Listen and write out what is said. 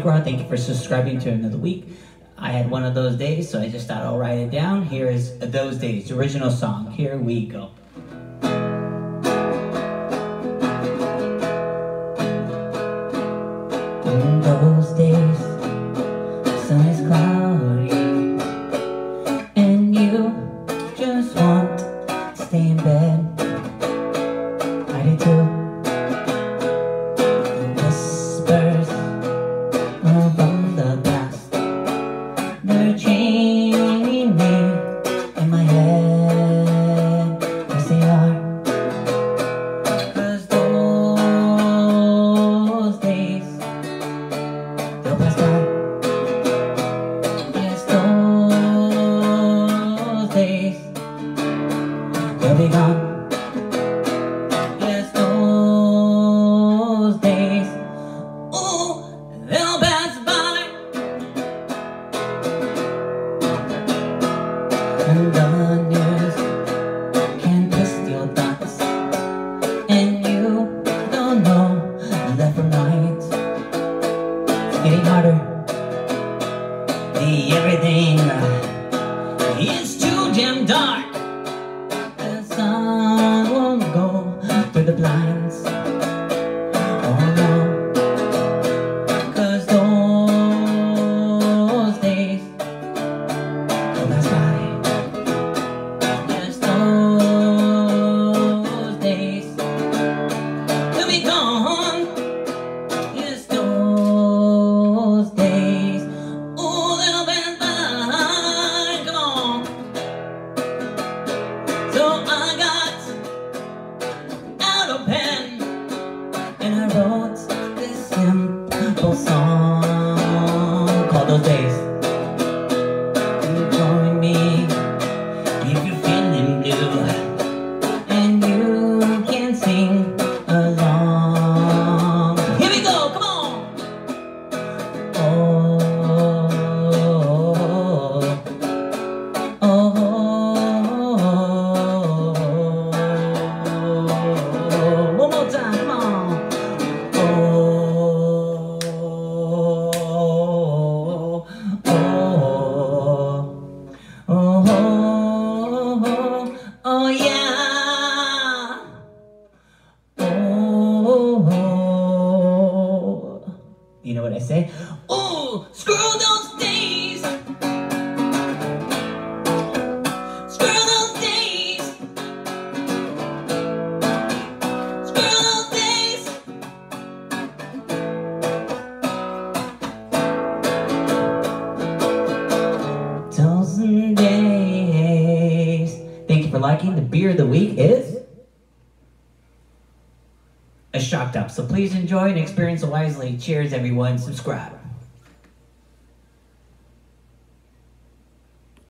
Jake Rod. Thank you for subscribing to another week. I had one of those days, so I just thought I'll write it down. Here is Those Days, original song. Here we go. In those days, the sun is cloudy, and you just want to stay in bed. I did too. The whispers from the past, they're chaining me in my head. Yes, they are. 'Cause those days, they'll pass by. Yes, those days, they'll be gone. And the news can twist your thoughts, and you don't know left from right. It's getting harder. The everything is too damn dark. The sun won't go through the blinds. Oh no, 'cause those days will pass by. And I wrote this simple song called Those Days. You join me if you're feeling blue, and you can sing along. Here we go, come on! Oh, oh, oh, oh. You know what I say? Oh, screw those days. Screw those days. Screw those days. Those days. Thank you for liking. The beer of the week is a Shock Top. So please enjoy and experience it wisely. Cheers, everyone. Subscribe.